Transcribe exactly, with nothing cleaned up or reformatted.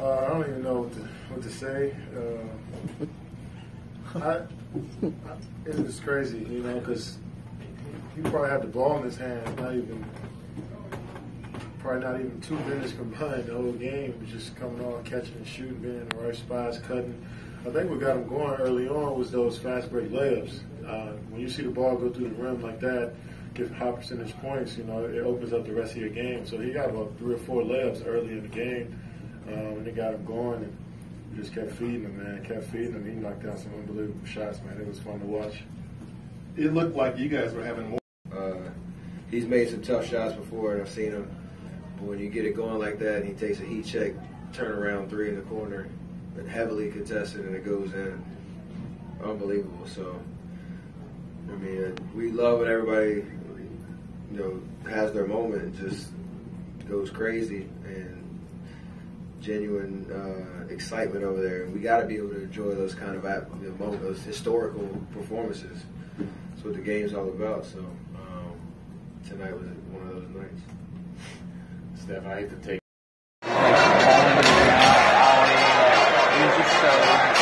Uh, I don't even know what to, what to say. Uh, I, I, it was crazy, you know, because he probably had the ball in his hand, not even, probably not even two minutes combined the whole game, just coming on, catching and shooting, being in the right spots, cutting. I think what got him going early on was those fast break layups. Uh, when you see the ball go through the rim like that, give high percentage points, you know, it opens up the rest of your game. So he got about three or four layups early in the game, um, and it got him going, and we just kept feeding him, man, kept feeding him. He knocked down some unbelievable shots, man. It was fun to watch. It looked like you guys were having more. Uh, he's made some tough shots before, and I've seen him. But when you get it going like that, and he takes a heat check, turn around three in the corner, but heavily contested, and it goes in. Unbelievable. So, I mean, we love when everybody, you know, has their moment and just goes crazy, and genuine uh, excitement over there. We got to be able to enjoy those kind of you know, moments, those historical performances. That's what the game's all about. So um, tonight was one of those nights. Steph, I hate to take.